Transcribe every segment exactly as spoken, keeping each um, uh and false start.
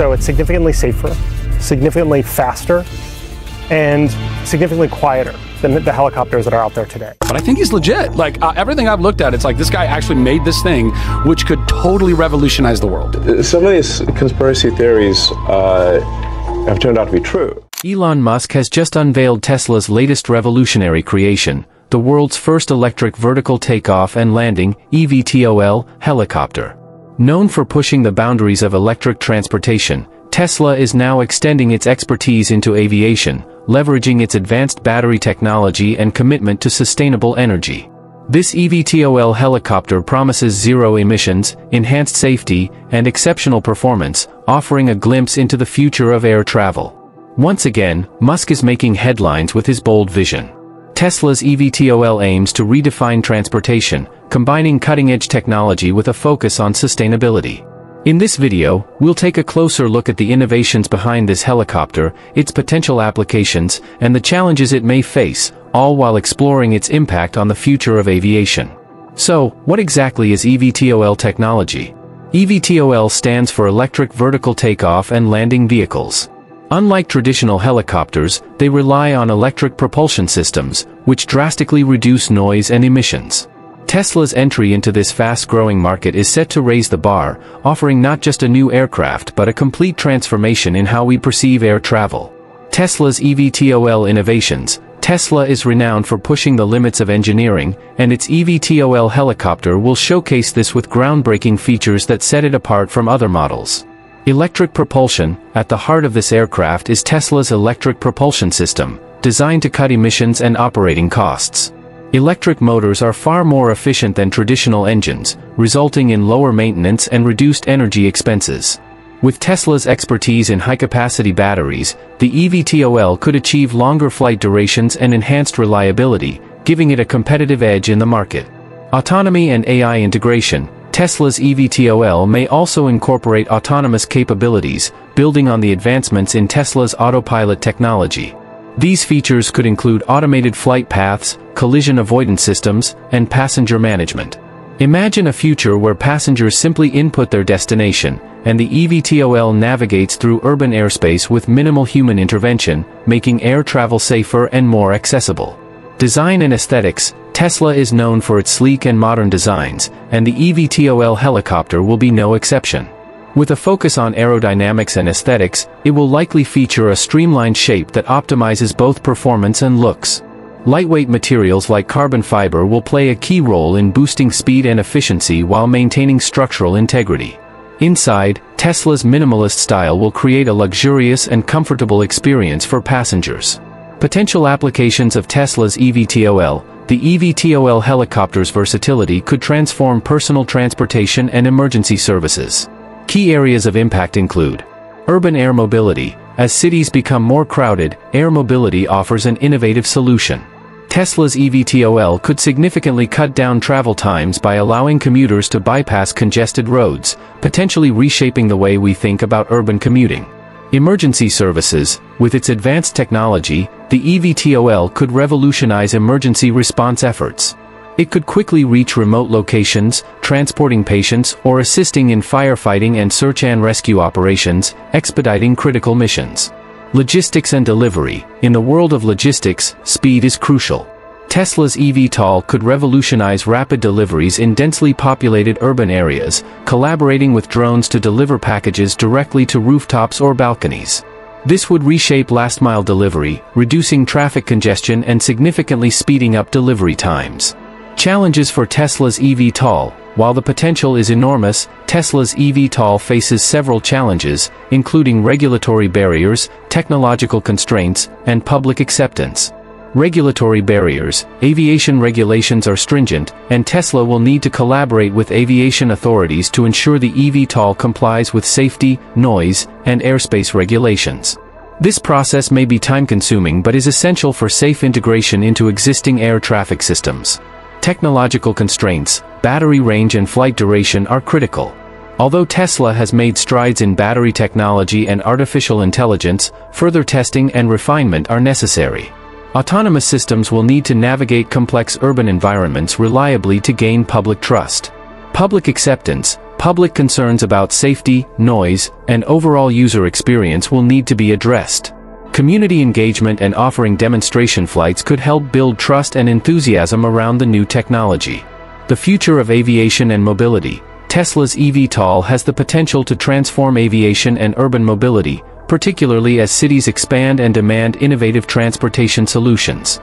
So it's significantly safer, significantly faster, and significantly quieter than the helicopters that are out there today. But I think he's legit. Like uh, everything I've looked at, it's like this guy actually made this thing which could totally revolutionize the world. Some of these conspiracy theories uh, have turned out to be true. Elon Musk has just unveiled Tesla's latest revolutionary creation, the world's first electric vertical takeoff and landing, E V T O L, helicopter. Known for pushing the boundaries of electric transportation, Tesla is now extending its expertise into aviation, leveraging its advanced battery technology and commitment to sustainable energy. This E V T O L helicopter promises zero emissions, enhanced safety, and exceptional performance, offering a glimpse into the future of air travel. Once again, Musk is making headlines with his bold vision. Tesla's E V T O L aims to redefine transportation, combining cutting-edge technology with a focus on sustainability. In this video, we'll take a closer look at the innovations behind this helicopter, its potential applications, and the challenges it may face, all while exploring its impact on the future of aviation. So, what exactly is E V T O L technology? E V T O L stands for Electric Vertical Takeoff and Landing Vehicles. Unlike traditional helicopters, they rely on electric propulsion systems, which drastically reduce noise and emissions. Tesla's entry into this fast-growing market is set to raise the bar, offering not just a new aircraft but a complete transformation in how we perceive air travel. Tesla's E V T O L innovations. Tesla is renowned for pushing the limits of engineering, and its E V T O L helicopter will showcase this with groundbreaking features that set it apart from other models. Electric propulsion. At the heart of this aircraft is Tesla's electric propulsion system, designed to cut emissions and operating costs. Electric motors are far more efficient than traditional engines, resulting in lower maintenance and reduced energy expenses. With Tesla's expertise in high-capacity batteries, the E V T O L could achieve longer flight durations and enhanced reliability, giving it a competitive edge in the market. Autonomy and A I integration. Tesla's E V T O L may also incorporate autonomous capabilities, building on the advancements in Tesla's Autopilot technology. These features could include automated flight paths, collision avoidance systems, and passenger management. Imagine a future where passengers simply input their destination, and the E V T O L navigates through urban airspace with minimal human intervention, making air travel safer and more accessible. Design and aesthetics. Tesla is known for its sleek and modern designs, and the E V T O L helicopter will be no exception. With a focus on aerodynamics and aesthetics, it will likely feature a streamlined shape that optimizes both performance and looks. Lightweight materials like carbon fiber will play a key role in boosting speed and efficiency while maintaining structural integrity. Inside, Tesla's minimalist style will create a luxurious and comfortable experience for passengers. Potential applications of Tesla's E V T O L. The E V T O L helicopter's versatility could transform personal transportation and emergency services. Key areas of impact include urban air mobility. As cities become more crowded, air mobility offers an innovative solution. Tesla's E V T O L could significantly cut down travel times by allowing commuters to bypass congested roads, potentially reshaping the way we think about urban commuting. Emergency services. With its advanced technology, the E V T O L could revolutionize emergency response efforts. It could quickly reach remote locations, transporting patients or assisting in firefighting and search and rescue operations, expediting critical missions. Logistics and delivery. In the world of logistics, speed is crucial. Tesla's E V T O L could revolutionize rapid deliveries in densely populated urban areas, collaborating with drones to deliver packages directly to rooftops or balconies. This would reshape last-mile delivery, reducing traffic congestion and significantly speeding up delivery times. Challenges for Tesla's E V T O L. While the potential is enormous, Tesla's E V T O L faces several challenges, including regulatory barriers, technological constraints, and public acceptance. Regulatory barriers. Aviation regulations are stringent, and Tesla will need to collaborate with aviation authorities to ensure the E V T O L complies with safety, noise, and airspace regulations. This process may be time-consuming but is essential for safe integration into existing air traffic systems. Technological constraints. Battery range and flight duration are critical. Although Tesla has made strides in battery technology and artificial intelligence, further testing and refinement are necessary. Autonomous systems will need to navigate complex urban environments reliably to gain public trust. Public acceptance. public concerns about safety, noise, and overall user experience will need to be addressed. Community engagement and offering demonstration flights could help build trust and enthusiasm around the new technology. The future of aviation and mobility. Tesla's eVTOL has the potential to transform aviation and urban mobility, particularly as cities expand and demand innovative transportation solutions.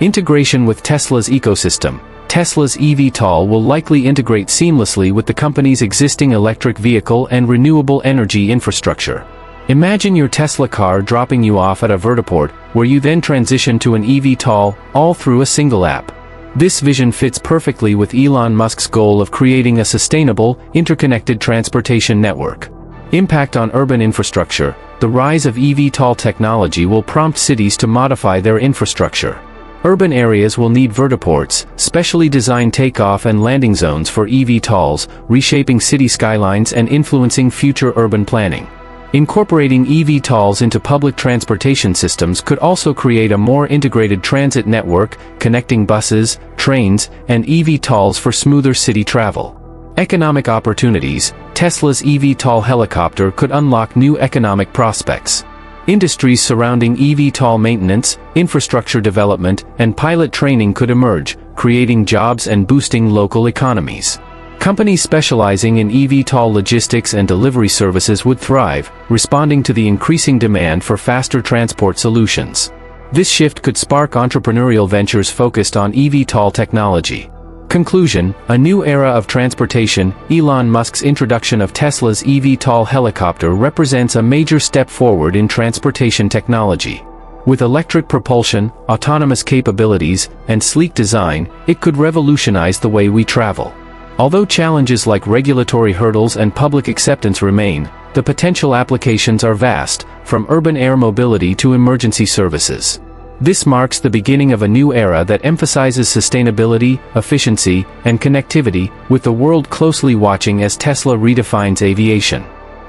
Integration with Tesla's ecosystem. Tesla's eVTOL will likely integrate seamlessly with the company's existing electric vehicle and renewable energy infrastructure. Imagine your Tesla car dropping you off at a vertiport, where you then transition to an eVTOL, all through a single app. This vision fits perfectly with Elon Musk's goal of creating a sustainable, interconnected transportation network. Impact on urban infrastructure. The rise of eVTOL technology will prompt cities to modify their infrastructure. Urban areas will need vertiports, specially designed takeoff and landing zones for eVTOLs, reshaping city skylines and influencing future urban planning. Incorporating eVTOLs into public transportation systems could also create a more integrated transit network, connecting buses, trains, and eVTOLs for smoother city travel. Economic opportunities. Tesla's eVTOL helicopter could unlock new economic prospects. Industries surrounding eVTOL maintenance, infrastructure development, and pilot training could emerge, creating jobs and boosting local economies. Companies specializing in eVTOL logistics and delivery services would thrive, responding to the increasing demand for faster transport solutions. This shift could spark entrepreneurial ventures focused on eVTOL technology. Conclusion: a new era of transportation. Elon Musk's introduction of Tesla's eVTOL helicopter represents a major step forward in transportation technology. With electric propulsion, autonomous capabilities, and sleek design, it could revolutionize the way we travel. Although challenges like regulatory hurdles and public acceptance remain, the potential applications are vast, from urban air mobility to emergency services. This marks the beginning of a new era that emphasizes sustainability, efficiency, and connectivity, with the world closely watching as Tesla redefines aviation.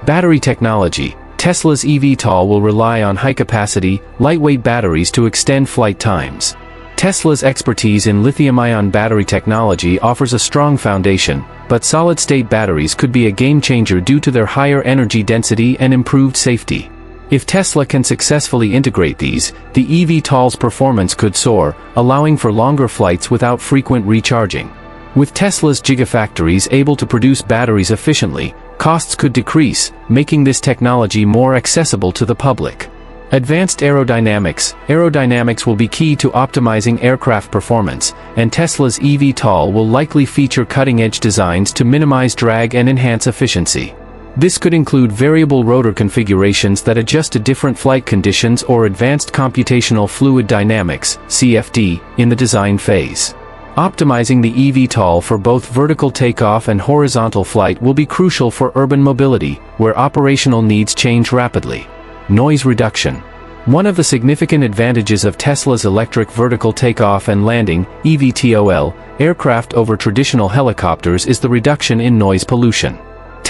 Battery technology. Tesla's eVTOL will rely on high-capacity, lightweight batteries to extend flight times. Tesla's expertise in lithium-ion battery technology offers a strong foundation, but solid-state batteries could be a game-changer due to their higher energy density and improved safety. If Tesla can successfully integrate these, the eVTOL's performance could soar, allowing for longer flights without frequent recharging. With Tesla's Gigafactories able to produce batteries efficiently, costs could decrease, making this technology more accessible to the public. Advanced aerodynamics. Aerodynamics will be key to optimizing aircraft performance, and Tesla's eVTOL will likely feature cutting-edge designs to minimize drag and enhance efficiency. This could include variable rotor configurations that adjust to different flight conditions or advanced computational fluid dynamics (C F D) in the design phase. Optimizing the eVTOL for both vertical takeoff and horizontal flight will be crucial for urban mobility, where operational needs change rapidly. Noise reduction. One of the significant advantages of Tesla's electric vertical takeoff and landing (E V T O L) aircraft over traditional helicopters is the reduction in noise pollution.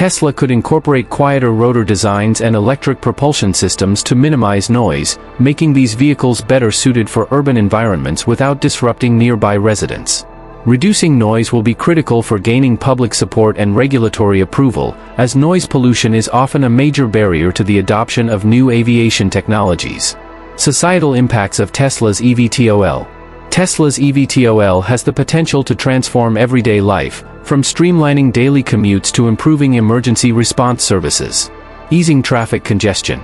Tesla could incorporate quieter rotor designs and electric propulsion systems to minimize noise, making these vehicles better suited for urban environments without disrupting nearby residents. Reducing noise will be critical for gaining public support and regulatory approval, as noise pollution is often a major barrier to the adoption of new aviation technologies. Societal impacts of Tesla's eVTOL. Tesla's eVTOL has the potential to transform everyday life, from streamlining daily commutes to improving emergency response services. Easing traffic congestion.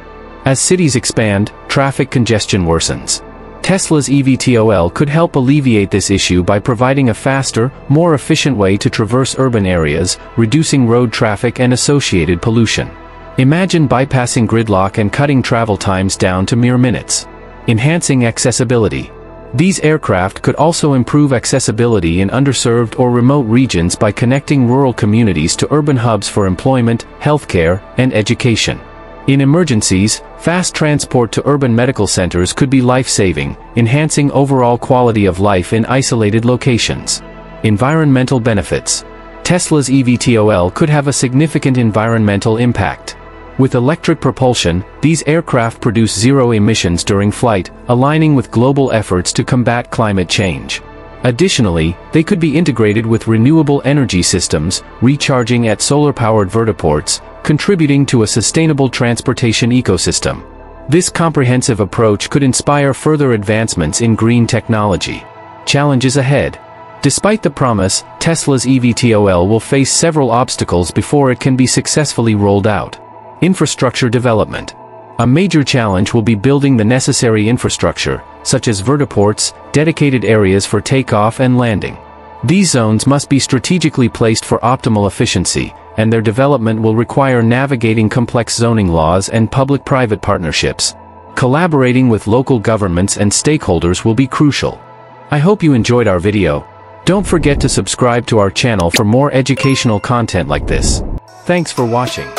As cities expand, traffic congestion worsens. Tesla's eVTOL could help alleviate this issue by providing a faster, more efficient way to traverse urban areas, reducing road traffic and associated pollution. Imagine bypassing gridlock and cutting travel times down to mere minutes. Enhancing accessibility. These aircraft could also improve accessibility in underserved or remote regions by connecting rural communities to urban hubs for employment, healthcare, and education. In emergencies, fast transport to urban medical centers could be life-saving, enhancing overall quality of life in isolated locations. Environmental benefits. Tesla's eVTOL could have a significant environmental impact. With electric propulsion, these aircraft produce zero emissions during flight, aligning with global efforts to combat climate change. Additionally, they could be integrated with renewable energy systems, recharging at solar-powered vertiports, contributing to a sustainable transportation ecosystem. This comprehensive approach could inspire further advancements in green technology. Challenges ahead. Despite the promise, Tesla's E V T O L will face several obstacles before it can be successfully rolled out. Infrastructure development. A major challenge will be building the necessary infrastructure, such as vertiports, dedicated areas for takeoff and landing. These zones must be strategically placed for optimal efficiency, and their development will require navigating complex zoning laws and public-private partnerships. Collaborating with local governments and stakeholders will be crucial. I hope you enjoyed our video. Don't forget to subscribe to our channel for more educational content like this. Thanks for watching.